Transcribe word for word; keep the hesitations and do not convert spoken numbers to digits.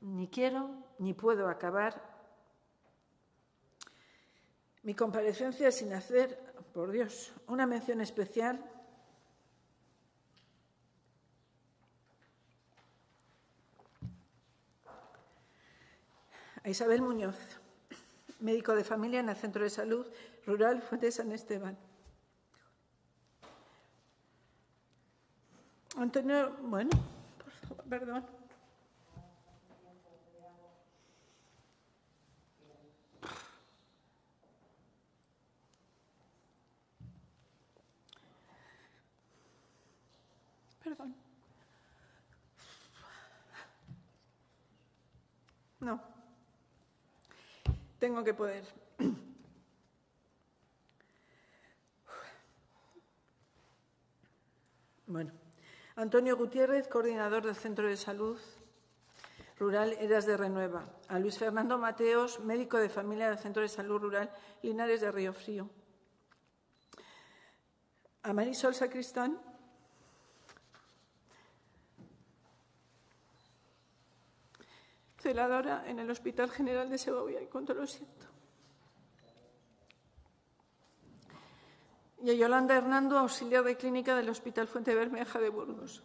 ni quiero ni puedo acabar mi comparecencia sin hacer, por Dios, una mención especial a Isabel Muñoz, médico de familia en el Centro de Salud Rural de San Esteban. Antonio, bueno, por favor, perdón. Perdón. No. Tengo que poder. Bueno. Antonio Gutiérrez, coordinador del Centro de Salud Rural Eras de Renueva. A Luis Fernando Mateos, médico de familia del Centro de Salud Rural Linares de Río Frío. A Marisol Sacristán, celadora en el Hospital General de Segovia, y cuánto lo siento. Y a Yolanda Hernando, auxiliar de clínica del Hospital Fuente Bermeja de Burgos.